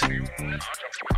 I feel.